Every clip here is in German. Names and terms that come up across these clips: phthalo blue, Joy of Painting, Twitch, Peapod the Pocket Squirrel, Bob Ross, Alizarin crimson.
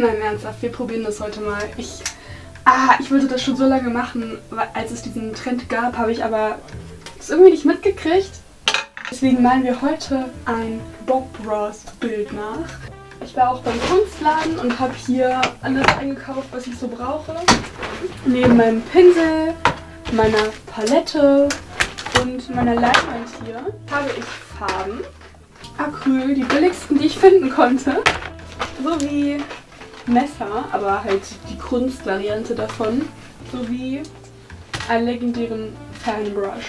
Nein, ernsthaft, wir probieren das heute mal. Ich wollte das schon so lange machen, als es diesen Trend gab, habe ich aber das irgendwie nicht mitgekriegt. Deswegen malen wir heute ein Bob Ross Bild nach. Ich war auch beim Kunstladen und habe hier alles eingekauft, was ich so brauche. Neben meinem Pinsel, meiner Palette und meiner Leinwand hier habe ich Farben. Acryl, die billigsten, die ich finden konnte. Sowie Messer, aber halt die Kunstvariante davon. Sowie einen legendären Fanbrush.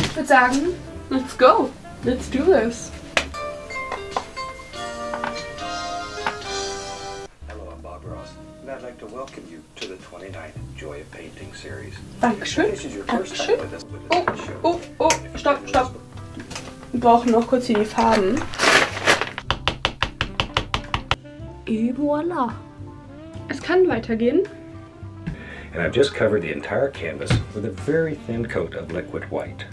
Ich würde sagen, let's go. Let's do this. Hello, I'm Bob Ross, and I'd like to welcome you to the 29th Joy of Painting series. Dankeschön. Dankeschön. Oh, stopp. Wir brauchen noch kurz hier die Farben. Et voilà. Es kann weitergehen. And I've just covered the entire canvas with a very thin coat of liquid white.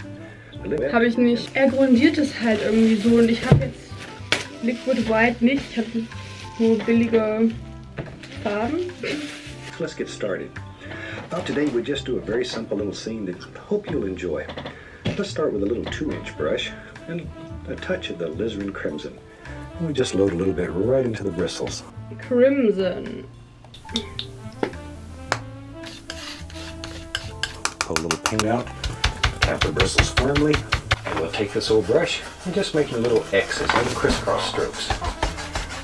Habe ich nicht. Er grundiert es halt irgendwie so und ich habe jetzt Liquid White nicht. Ich habe nur billige Farben. Let's get started. About today we just do a very simple little scene that I hope you'll enjoy. Let's start with a little 2-inch brush and a touch of the Alizarin crimson. And we just load a little bit right into the bristles. Crimson. Pull a little paint out. Tap the bristles firmly, and we'll take this old brush and just make little X's and crisscross strokes.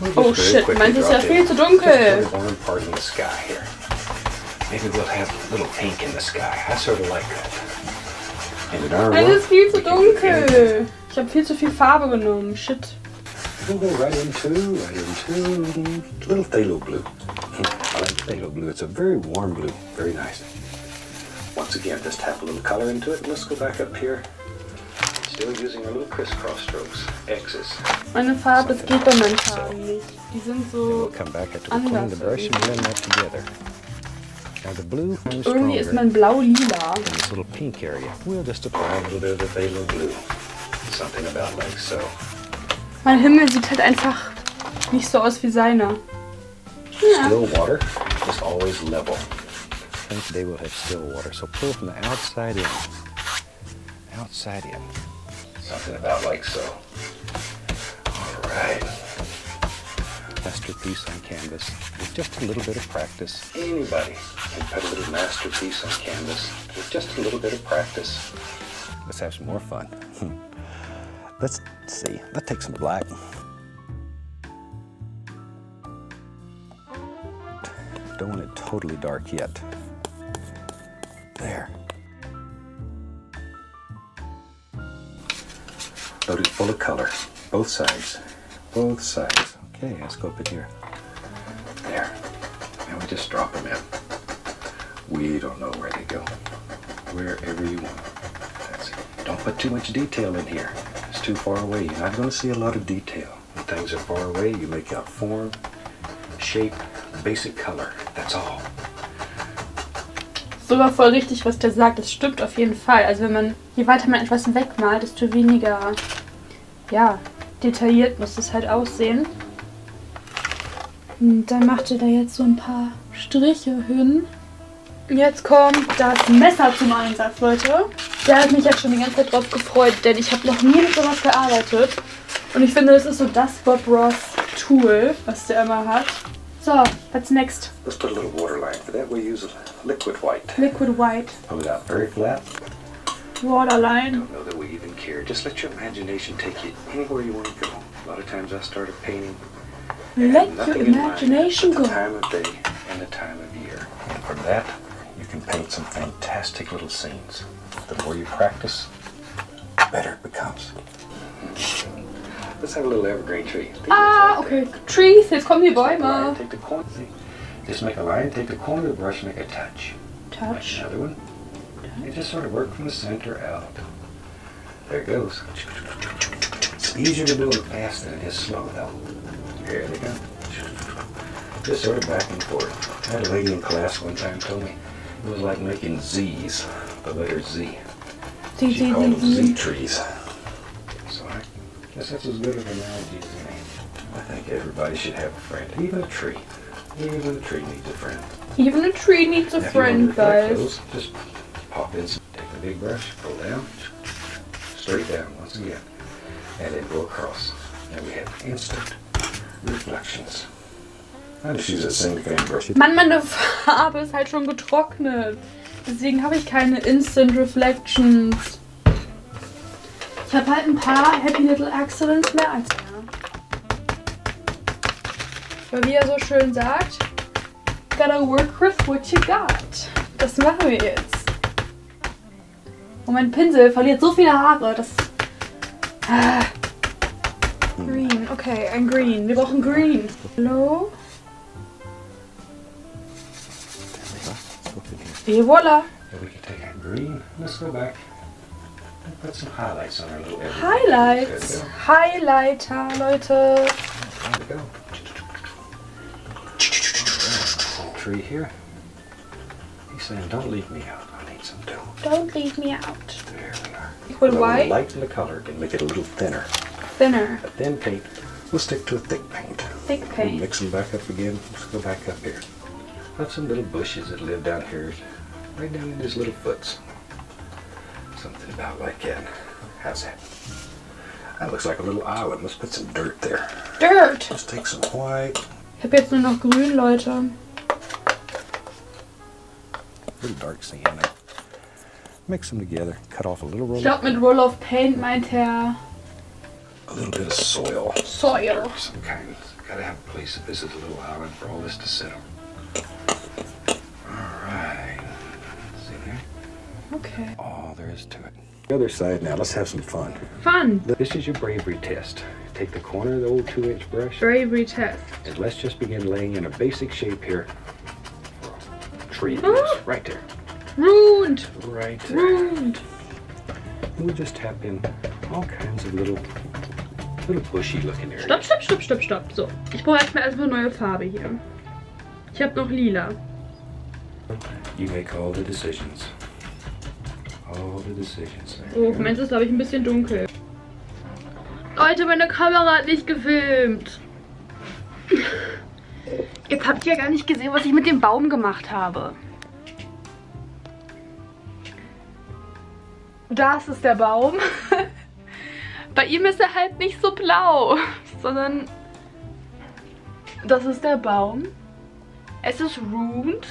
We'll oh shit, mine ist ja viel zu dunkel. Warm part in the sky here. Maybe we'll have a little pink in the sky. I sort of like that. And in our work, ist viel zu dunkel. Ich habe viel zu viel Farbe genommen. Shit. We'll go right into a little phthalo blue. I like phthalo blue. It's a very warm blue. Very nice. Once again, just tap a little color into it and let's go back up here. Still using our little crisscross strokes, X's. Meine Farbe, es geht um meine Farben nicht. Die sind so we'll come back at the clean the brush and blend that together. Now the blue comes stronger. Irgendwie ist mein Blau lila. In this little pink area, we'll just apply a little bit of the phthalo blue. Something about like so. Mein Himmel sieht halt einfach nicht so aus wie seiner. Ja. Still water is always level. Today we'll have still water, so pull from the outside in. Outside in. Something about like so. Alright. Masterpiece on canvas. With just a little bit of practice. Anybody can put a little masterpiece on canvas. With just a little bit of practice. Let's have some more fun. Let's see. Let's take some black. Don't want it totally dark yet. There. Load it full of color. Both sides. Both sides. Okay, let's go up in here. There. And we just drop them in. We don't know where they go. Wherever you want. That's it. Don't put too much detail in here. It's too far away. You're not going to see a lot of detail. When things are far away, you make out form, shape, basic color. That's all. Sogar voll richtig, was der sagt. Das stimmt auf jeden Fall. Also wenn man, je weiter man etwas wegmalt, desto weniger, ja, detailliert muss das halt aussehen. Und dann macht ihr da jetzt so ein paar Striche hin. Jetzt kommt das Messer zum Einsatz, Leute. Da hat mich jetzt schon die ganze Zeit drauf gefreut, denn ich habe noch nie mit sowas gearbeitet. Und ich finde, das ist so das Bob Ross Tool, was der immer hat. So, what's next? Let's put a little water line. For that, we use liquid white. Liquid white. Pull it out very flat. Water line. Don't know that we even care. Just let your imagination take you anywhere you want to go. A lot of times I start a painting. Let your imagination go. The time of day and the time of year. And from that, you can paint some fantastic little scenes. The more you practice, the better it becomes. Let's have a little evergreen tree. Ah, okay. Trees, jetzt kommen die Bäume. Just make a line, take the corner of the brush, make a touch. Touch. Another one. And just sort of work from the center out. There it goes. It's easier to do it fast than it is slow though. Here they go. Just sort of back and forth. I had a lady in class one time told me it was like making Z's, the letter Z. She called them Z trees. That's as good of an analogy as any. think everybody should have a friend. Even a tree. Even a tree needs a friend. Even a tree needs a friend, guys. Those, just pop in, take a big brush, pull down, straight down once again, and then go across. And we have instant reflections. Ich use a single fan brush. Mann, meine Farbe ist halt schon getrocknet. Deswegen habe ich keine Instant Reflections. Ich habe halt ein paar Happy Little Accidents mehr als einer. Weil wie er so schön sagt, gotta work with what you got. Das machen wir jetzt. Und mein Pinsel verliert so viele Haare, dass... Green, okay, ein Green. Wir brauchen Green. Hello? Et voila! And we can take our green. Let's go back and put some highlights on our little edge. Highlights! Highlighter, Leute! There we go. Right. Tree here. He's saying, don't leave me out. I need some too. Don't leave me out. There we are. Equal white? Lighten the color and make it a little thinner. Thinner. A thin paint. We'll stick to a thick paint. Thick paint. We'll mix them back up again. Let's go back up here. Got some little bushes that live down here, right down in his little foots. Something about like that. How's that? That looks like a little island. Let's put some dirt there. Dirt! Let's take some white. Ich hab jetzt nur noch grün, Leute. A little dark sand there. Mix them together. Cut off a little roll. Ich glaub, mit roll of paint meint er... A little bit of soil. Soil. Some kind. Gotta have a place to visit the little island for all this to sit on. Okay. All there is to it. The other side now, let's have some fun. Fun! This is your bravery test. Take the corner of the old 2-inch brush. Bravery test. And let's just begin laying in a basic shape here. Tree roots, right there. Ruined! Right there. Ruined! And we'll just tap in all kinds of little bushy looking areas. Stopp, stopp, stopp, stopp, stopp. So, ich brauche erstmal neue Farbe hier. Ich habe noch lila. You make all the decisions. Oh, meins ist, glaube ich, ein bisschen dunkel. Leute, meine Kamera hat nicht gefilmt. Jetzt habt ihr ja gar nicht gesehen, was ich mit dem Baum gemacht habe. Das ist der Baum. Bei ihm ist er halt nicht so blau, sondern das ist der Baum. Es ist round.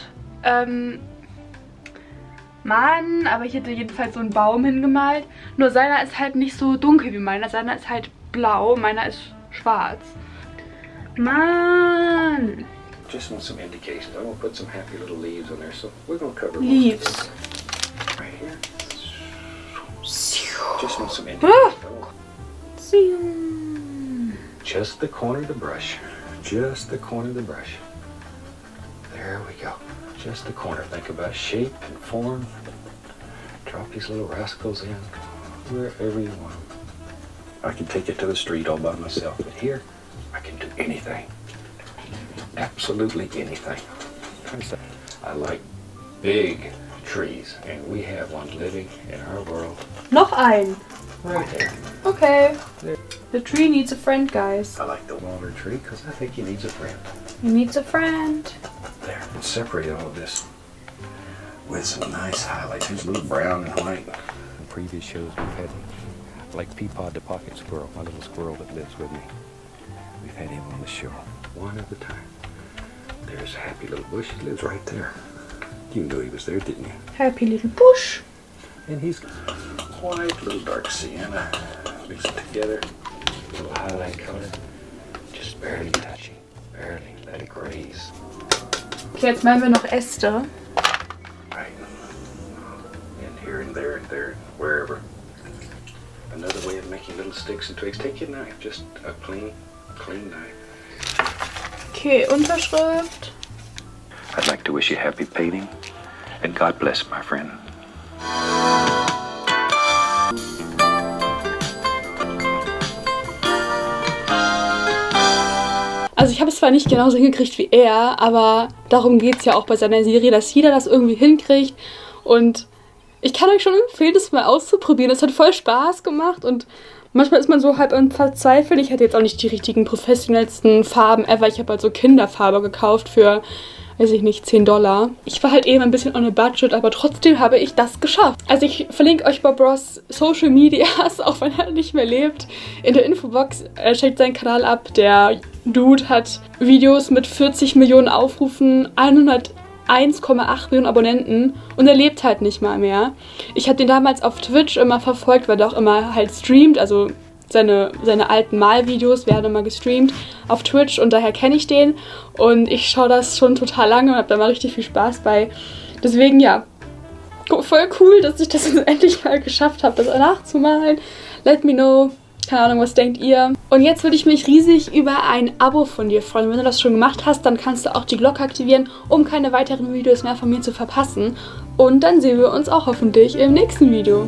Mann, aber ich hätte jedenfalls so einen Baum hingemalt. Nur seiner ist halt nicht so dunkel wie meiner. Seiner ist halt blau, meiner ist schwarz. Mann! Just want some indications. I'm gonna put some happy little leaves on there, so we're gonna cover leaves. Right here. Just want some indications. Just the corner of the brush. Just the corner of the brush. There we go. Just the corner. Think about shape and form. Drop these little rascals in wherever you want. I can take it to the street all by myself, but here I can do anything. Absolutely anything. I like big trees, and we have one living in our world. Noch ein. Right there. Okay. There. The tree needs a friend, guys. I like the walnut tree because I think he needs a friend. He needs a friend. There, and separate all of this with some nice highlights. There's a little brown and white. In previous shows we've had, like Peapod the Pocket Squirrel, my little squirrel that lives with me. We've had him on the show, one at a time. There's a happy little bush. He lives right there. You knew he was there, didn't you? Happy little bush. And he's white, a little dark sienna. Mix it together, a little highlight color. Just barely touching, barely let it graze. Okay, jetzt machen wir noch Äste. Right. And here and there, wherever. Another way of making little sticks and twigs. Take your knife, just a clean knife. Okay, Unterschrift. I'd like to wish you happy painting and God bless, my friend. Also ich habe es zwar nicht genauso hingekriegt wie er, aber darum geht es ja auch bei seiner Serie, dass jeder das irgendwie hinkriegt. Und ich kann euch schon empfehlen, das mal auszuprobieren. Es hat voll Spaß gemacht und Manchmal ist man so halb verzweifelt. Ich hatte jetzt auch nicht die richtigen professionellsten Farben ever. Ich habe halt so Kinderfarbe gekauft für, weiß ich nicht, $10. Ich war halt eben ein bisschen on a budget, aber trotzdem habe ich das geschafft. Also ich verlinke euch Bob Ross Social Medias, auch wenn er nicht mehr lebt. In der Infobox, er checkt seinen Kanal ab. Der Dude hat Videos mit 40 Millionen Aufrufen, 1,8 Millionen Abonnenten und er lebt halt nicht mal mehr. Ich habe den damals auf Twitch immer verfolgt, weil er auch immer halt streamt, also seine alten Malvideos werden immer gestreamt auf Twitch und daher kenne ich den und ich schaue das schon total lange und habe da mal richtig viel Spaß bei. Deswegen ja, voll cool, dass ich das jetzt endlich mal geschafft habe, das nachzumalen. Let me know. Keine Ahnung, was denkt ihr? Und jetzt würde ich mich riesig über ein Abo von dir freuen. Wenn du das schon gemacht hast, dann kannst du auch die Glocke aktivieren, um keine weiteren Videos mehr von mir zu verpassen. Und dann sehen wir uns auch hoffentlich im nächsten Video.